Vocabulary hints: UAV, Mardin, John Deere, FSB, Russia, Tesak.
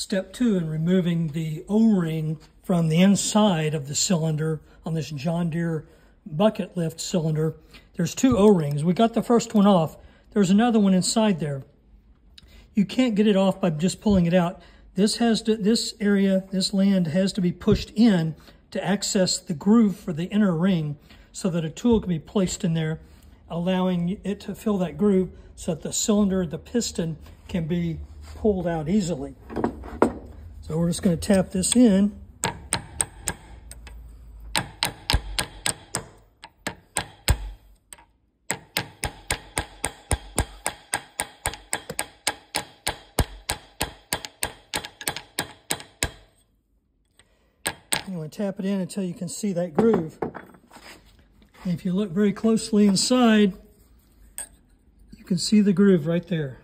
step two in removing the O-ring from the inside of the cylinder on this John Deere bucket lift cylinder. There's two O-rings. We got the first one off. There's another one inside there. You can't get it off by just pulling it out. This land has to be pushed in to access the groove for the inner ring so that a tool can be placed in there, allowing it to fill that groove so that the cylinder, the piston, can be pulled out easily. So we're just going to tap this in. I'm going to tap it in until you can see that groove. And if you look very closely inside, you can see the groove right there.